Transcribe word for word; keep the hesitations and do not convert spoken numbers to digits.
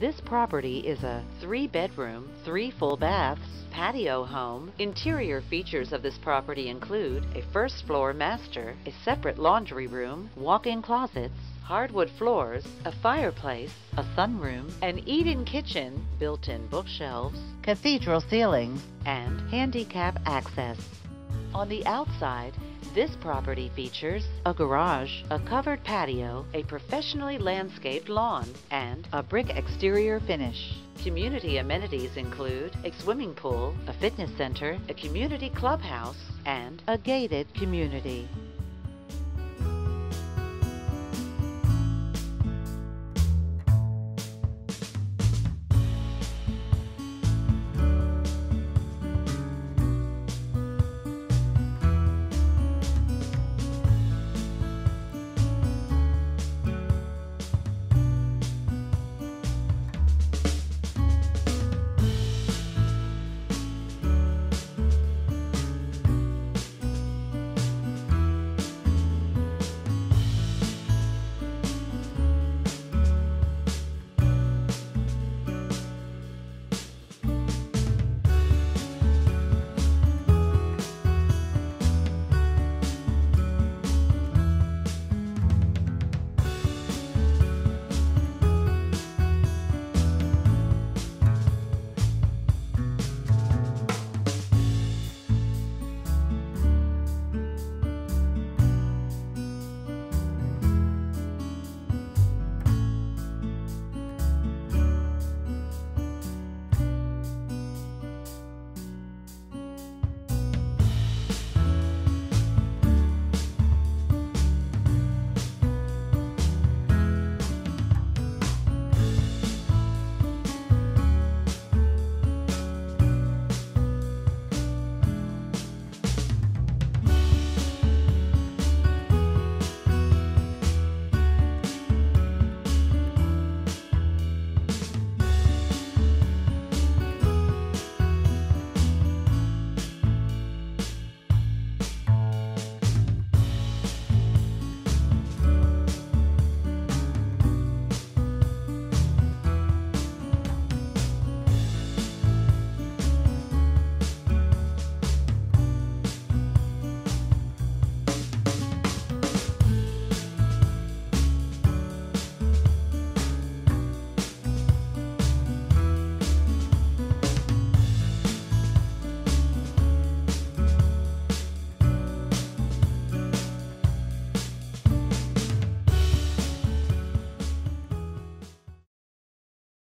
This property is a three-bedroom, three full baths, patio home. Interior features of this property include a first-floor master, a separate laundry room, walk-in closets, hardwood floors, a fireplace, a sunroom, an eat-in kitchen, built-in bookshelves, cathedral ceilings, and handicap access. On the outside, this property features a garage, a covered patio, a professionally landscaped lawn, and a brick exterior finish. Community amenities include a swimming pool, a fitness center, a community clubhouse, and a gated community.